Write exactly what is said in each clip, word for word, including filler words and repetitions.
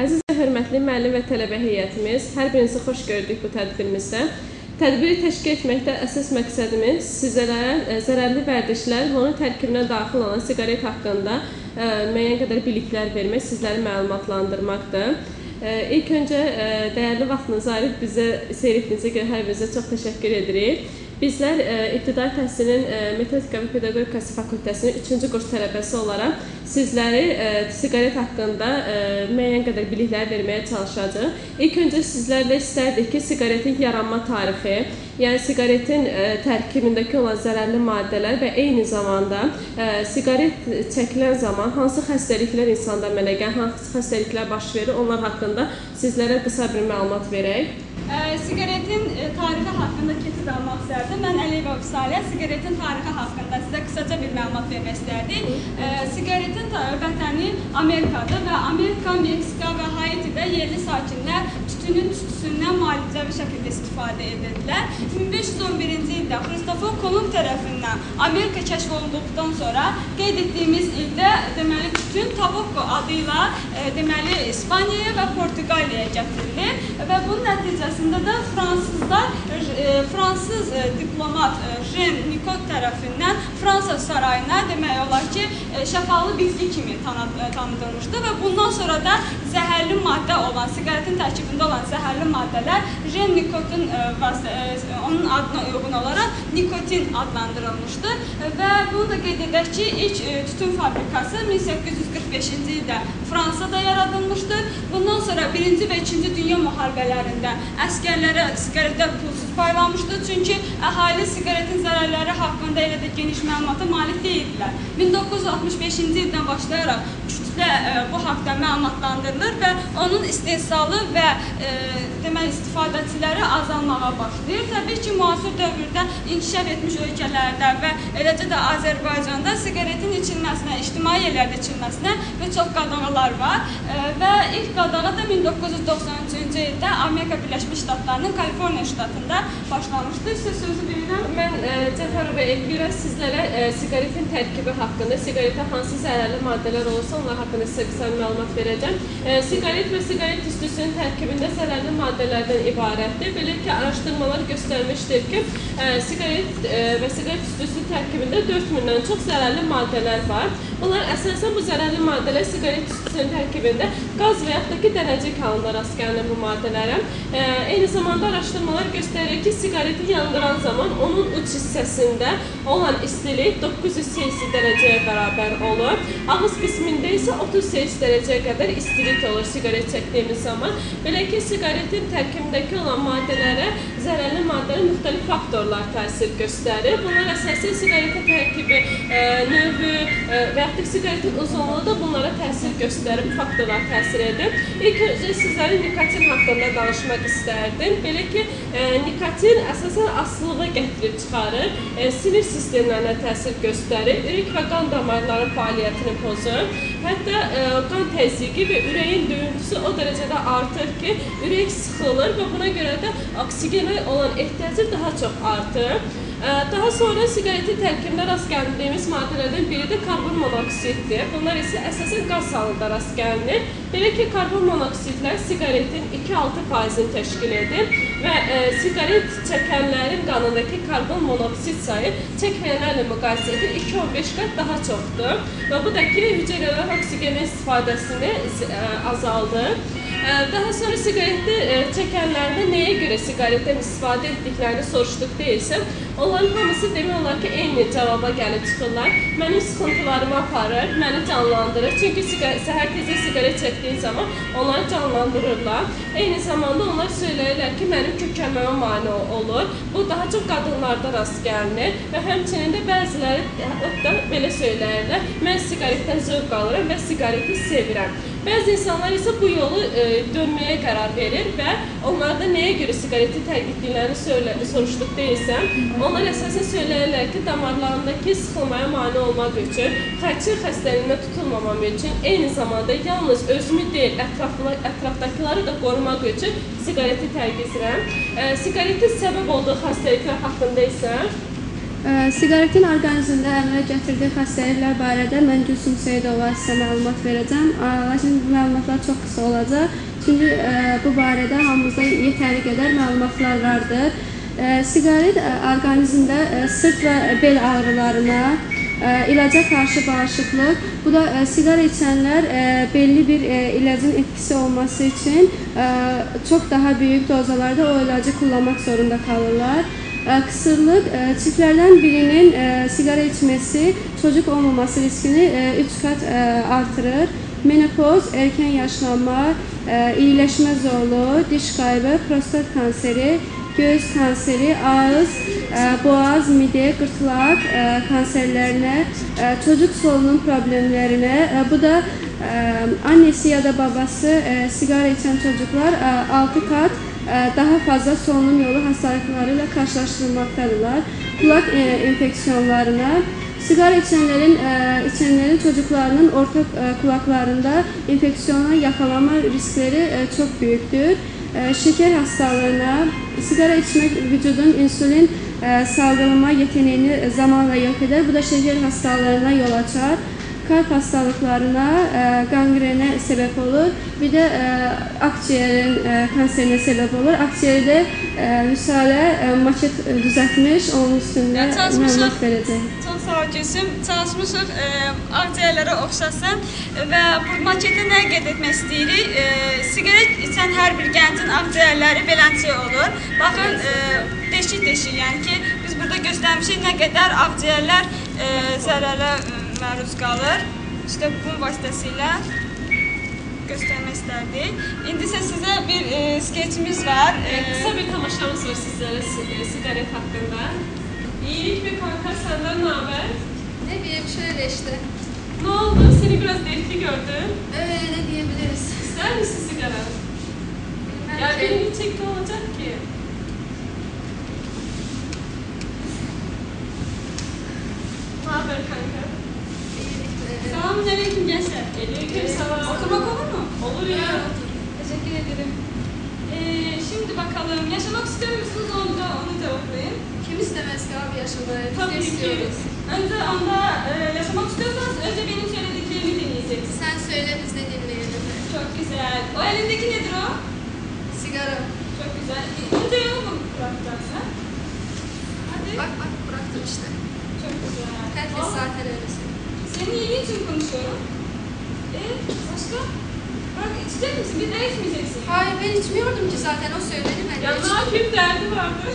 Əziz və hörmətli müəllim və tələbə heyətimiz, hər birinizi xoş gördük bu tədbirimizdə. Tədbiri təşkil etməkdə əsas məqsədimiz sizlərə zərərli vərdişlər və onun tərkibinə daxil olan siqaret haqqında müəyyən qədər biliklər vermək, sizləri məlumatlandırmaqdır. İlk öncə dəyərli vaxtınızı ayırıb bizə seyr etdiyinizə görə hər birinizə çox təşəkkür edirik. Bizlər İbtidai Təhsilin Matematika və Pedaqogikası Fakültəsinin üçüncü kurs tələbəsi olaraq sizləri siqaret haqqında müəyyən qədər biliklər verməyə çalışacağıq. İlk öncə sizlərlə istərdik ki, siqaretin yaranma tarixi, yəni siqaretin tərkibindəki olan zərərli maddələr və eyni zamanda siqaret çəkilən zaman hansı xəstəliklər insanda əmələ gəlir, hansı xəstəliklər baş verir, onlar haqqında sizlərə qısa bir məlumat verək. Siqaretin tarixi haqqında keçid almaq istərdim. Mən Əliyeva Vüsaliyyə siqaretin tarixi haqqında sizə qısaca bir məlumat vermək istərdik. Siqaretin vətəni Amerikada və Amerika, Meksika və Haitidə yerli sakinlər tütünün tütüsündən müalicəvi şəkildə istifadə edirdilər. min beş yüz on birinci ildə Kristofor Kolumb tərəfindən Amerika kəşf olunduqdan sonra qeyd etdiyimiz ildə deməli tütün Tabakko adı ilə deməli İspaniyaya və Portuqaliyaya gətirilir və bunun nəticəsi da Fransızlar, Fransız diplomat Jean Nicot tərəfindən Fransa sarayına demək olar ki, şəfalı bitki kimi tanıdılmışdı və bundan sonra da zəhərli maddə olan, siqaretin tərkibində olan zəhərli maddələr Jean Nicot'un onun adına uyğun olaraq nikotin adlandırılmışdı və bunu da qeyd edək ki, ilk tütün fabrikası min səkkiz yüz qırx beşinci ildə Fransada yaradılmışdı. Bundan sonra birinci və ikinci dünya müharibələrində əskərlərə siqaretlər pulsuz paylanmışdı, çünki əhali siqaretin zərərləri haqqında elə də geniş məlumata malik deyildilər. min doqquz yüz altmış beşinci ildən başlayaraq kütlə bu haqda məlumatlandırılır və onun istehsalı və istifadəçiləri azalmağa başlayır. Təbii ki, müasir dövrdə inkişaf etmiş ölkələrdə və eləcə də Azərbaycanda siqaretin içilməsinə, ictimai yerlərdə içilməsinə və çox qadağalar var və ilk qadağa da min doqquz yüz doxsan üçüncü ildə Amerika Birləşmiş Ştatlarının Kaliforniya ştatında başlamışdı. Siz sözü verirəm. Mən Cəfərov bəy, biraz sizlərə siqaretin tərkibi haqqında, siqaretə hansı zərərli maddələr olursa, onlar haqqında sizə qısa məlumat verəcəm. Siqaret və siqaret tüstüsünün tərkibində zərərli maddələrdən ibarətdir. Belə ki, araşdırmalar göstərmişdir ki, siqaret və siqaret tüstüsünün tərkibində dörd mindən çox zərərli maddələr var. Bunlar əsasən bu zərərli maddələr siqaret tüstüsünün tərkibində qaz və yaxud da ki, dərəcik halında rast gəlinir bu maddələrə. Eyni zamanda araşdırmalar göstərir ki, siqareti yandıran zaman onun uç hissəsində olan istilik doqquz yüz selsi dərəcəyə bərabər olur. Ağız qismində isə otuz selsi dərəcəyə qədər istilik olur siqaret çəkdiyimiz zaman. Belə ki, siqaretin tərkibindəki olan maddələrə zərərli maddələr müxtəlif faktorlar təsir göstərir. Bunlar əsasən siqaretin tərkibi, növü və yaxud da siqaretin uzunluğu da bunlara təsir göstərir, bu faktorlar təsir edir. İlk öncə sizlərin nikotin haqqında danışmaq istəyir. Belə ki, nikotin əsasən asılılığa gətirib çıxarır, sinir sistemlərinə təsir göstərir, ürək və qan damarlarının fəaliyyətini pozur, hətta qan təzyiqi və ürəyin döyüntüsü o dərəcədə artır ki, ürək sıxılır və buna görə də oksigenə olan ehtiyacı daha çox artır. Daha sonra siqaretin tərkibində rast gəlindiyimiz maddələrdən biri də karbon monoksiddir. Bunlar isə əsasən qaz halında rast gəlinir. Belə ki, karbon monoksidlər siqaretin iki nöqtə altı faizini təşkil edir və siqaret çəkənlərin qanındakı karbon monoksid sayı çəkməyənlərlə müqayisə edir iki on beş qat daha çoxdur və bu da ki, hüceyrələr oksigenin istifadəsini azaldır. Daha sonra siqareti çəkənlərdə nəyə görə siqaretdən istifadə etdiklərini soruşduqda isə onların hamısı demək olar ki, eyni cavaba gəlib çıxırlar. Mənim sıxıntılarımı aparır, məni canlandırır. Çünki səhər tezə siqaret çəkdiyi zaman onları canlandırırlar. Eyni zamanda onlar söyləyirlər ki, mənim kökəlməmə mane olur. Bu daha çox qadınlarda rast gəlinir və həmçinin də bəziləri belə söyləyirlər, mən siqaretdən zövq alıram və siqareti sevirəm. Bəzi insanlar isə bu yolu dönməyə qərar verir və onlarda nəyə görə siqareti tərk etdiklərini soruşduq deyilsəm, onlar əsasən söyləyirlər ki, damarlarındakı sıxılmaya mane olmaq üçün, xəçir xəstəliyinə tutulmamaq üçün, eyni zamanda yalnız özümü deyil, ətrafdakıları da qorumaq üçün siqareti tərk edirəm. Siqaretin səbəb olduğu xəstəliklər haqqında isə Siqaretin orqanizmdə əmələ gətirdiyi xəstəliklər barədə mən Gülsüm Seyidova sizə məlumat verəcəm. Lakin bu məlumatlar çox qısa olacaq. Çünki bu barədə hamımızda yetəri qədər məlumatlar vardır. Siqaret orqanizmdə sırt və bel ağrılarına, ilaca karşı bağışıqlıq. Bu da siqara içənlər belli bir ilacın etkisi olması üçün çox daha büyük dozalarda o ilacı kullanmaq zorunda kalırlar. Kısırlık, çiftlerden birinin sigara içmesi çocuk olmaması riskini üç kat artırır. Menopoz, erken yaşlanma, iyileşme zorluğu, diş kaybı, prostat kanseri, göğüs kanseri, ağız, boğaz, mide, gırtlak kanserlerine, çocuk solunum problemlerine, bu da annesi ya da babası sigara içen çocuklar altı kat daha fazla solunum yolu hastalıklarıyla karşılaştırılmaktadırlar. Kulak enfeksiyonlarına, sigara içenlerin, içenlerin çocuklarının orta kulaklarında enfeksiyona yakalanma riskleri çok büyüktür. Şeker hastalığına, sigara içmek vücudun insülin salgılama yeteneğini zamanla yok eder. Bu da şeker hastalarına yol açar. Kalp hastalıklarına, gangrene sebep olur. Bir de akciğerin kanserine sebep olur. Akciğerde müsaade maket düzeltmiş, onun üstünde məlumat verəcək. Çox sağ olun, çalışmışıq akciğerlere oxşasın və bu maketi nə qeyd etmək istəyirik? Siqaret içən hər bir gəncin akciğerləri beləncə olur. Baxın, deşik-deşik, yəni ki, biz burada göstərmişik nə qədər akciğerlər zərərə məruz qalır. İşte bunun vasitəsilə göstərmək istərdik. İndi isə sizə bir e, skeçimiz var. E, kısa bir tamaşamız var sizlərə siqaret haqqında. İyilik ve kanka, senden ne haber? Ne diyeyim, şöyle işte. Ne oldu? Seni biraz dertli gördüm. Evet, ne diyebiliriz? İster misin sigara? Bilmem ya ki. Benim içecek ne olacak ki? Ne haber kanka? Selamünaleyküm gençler. Aleyküm selam. Oturmak olur mu? Olur ya. Evet. Teşekkür ederim. Ee, şimdi bakalım, yaşamak istiyor musunuz? Onu da onu cevaplayın. Kim istemez ki abi yaşamayı? Tabii ki. Önce onda e, yaşamak istiyorsanız önce benim söylediklerimi dinleyeceksiniz. Sen söyle, biz de dinleyelim. Çok güzel. O elindeki nedir o? Sigara. Çok güzel. İnce yolu mu bırakacaksın? Hadi. Bak bak bıraktım işte. Çok güzel. Herkes zaten öylesin. Senin iyiliğin için konuşuyorum. Eee başka? Bak içecek misin? Bir daha içmeyeceksin. Hayır, ben içmiyordum ki zaten, o söyledi ben. Ya ne yapayım, derdi vardı.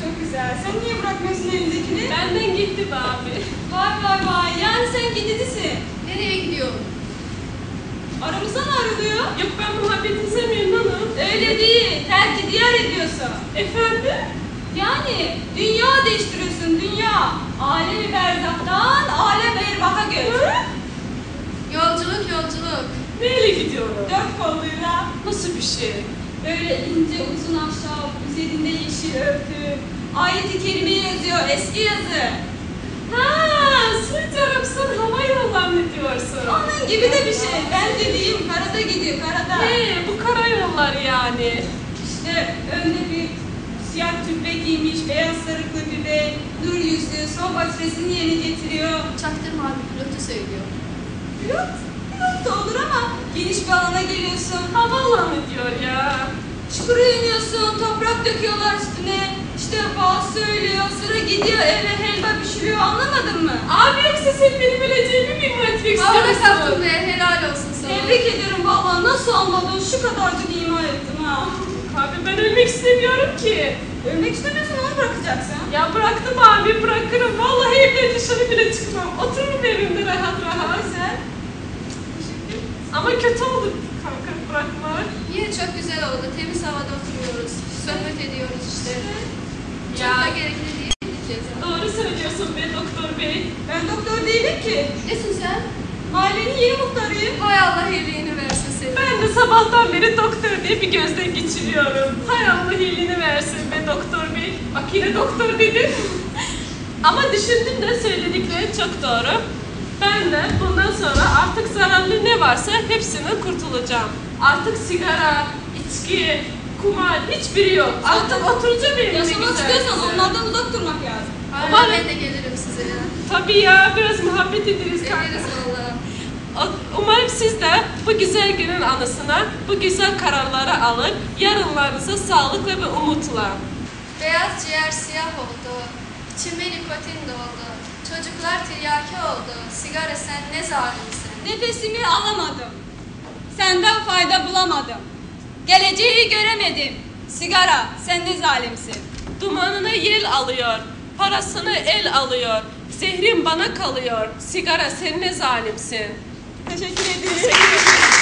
Çok güzel. Sen niye bırakmıyorsun elindekini? Benden gitti be abi. Vay vay vay, yani sen gidicisin. Nereye gidiyorum? Aramızda mı ayrılıyor? Yok, ben muhabbetini sevmiyorum hanım. Öyle değil, terk diyar ediyorsun. Efendim? Yani dünya değiştiriyorsun, dünya. Alem-i berzaktan alem-i erbaha götür. Yolculuk, yolculuk. Neyle gidiyorum? Dört kolluyla. Nasıl bir şey? Böyle ince, uzun ahşap, üzerinde yeşil örtü. Ayet-i kerime yazıyor, eski yazı. Ha, su tarafsın, hava yollanıyorsun. Onun gibi de bir şey. Ben dediğim karada gidiyor, karada. He, bu karayollar yani. İşte önde bir siyah tübbe giymiş, beyaz sarıklı bir bey, nur yüzlü, son basresini yerine getiriyor. Çaktırma abi, pilotu söylüyor. Pilot? Pilot da olur ama geniş bir alana geliyorsun. Havaalanı diyor ya. Çukura iniyorsun, toprak döküyorlar üstüne. İşte bazı söylüyor, sıra gidiyor eve, helva pişiriyor, anlamadın mı? Abi yoksa sen benim öleceğimi mi imatmak istiyorsun? Ağla kaptın be, helal olsun sana. Tebrik ederim valla, nasıl anladın, şu kadarcık ima ettim ha. Abi ben ölmek istemiyorum ki. Ölmek istemiyorsan onu bırakacaksın. Ya bıraktım abi, bırakırım. Vallahi evden dışarı bile çıkmam. Otururum evimde rahat rahat. Sen? Ama kötü oldu kanka bırakmak. Yine çok güzel oldu. Temiz havada oturuyoruz. Sohbet ediyoruz işte. Çok ya. Da gerekli değil. Doğru söylüyorsun be doktor bey. Ben doktor değilim ki. Nesin sen? Ailenin yeni muhtarıyım. Hay Allah iyiliğini versin. Ben de sabahtan beri doktor diye bir gözden geçiriyorum. Hay Allah iyiliğini versin be doktor bey. Bak yine doktor dedim. Ama düşündüm de söyledikleri çok doğru. Ben de bundan sonra artık zararlı ne varsa hepsinden kurtulacağım. Artık sigara, içki, kumar hiçbiri yok. Artık oturacağım evimde güzel. Yaşamak istiyorsan onlardan uzak durmak lazım. Umarım. Ben de gelirim size. Tabii ya, biraz muhabbet ederiz. Geliriz valla. Umarım siz de bu güzel günün anısına, bu güzel kararları alır, yarınlarınıza sağlıkla ve umutla. Beyaz ciğer siyah oldu, içime nikotin doldu, çocuklar tiryaki oldu, sigara sen ne zalimsin. Nefesimi alamadım, senden fayda bulamadım, geleceği göremedim, sigara sen ne zalimsin. Dumanını yel alıyor, parasını el alıyor, zehrim bana kalıyor, sigara sen ne zalimsin. Teşekkür ederim. Teşekkür ederim.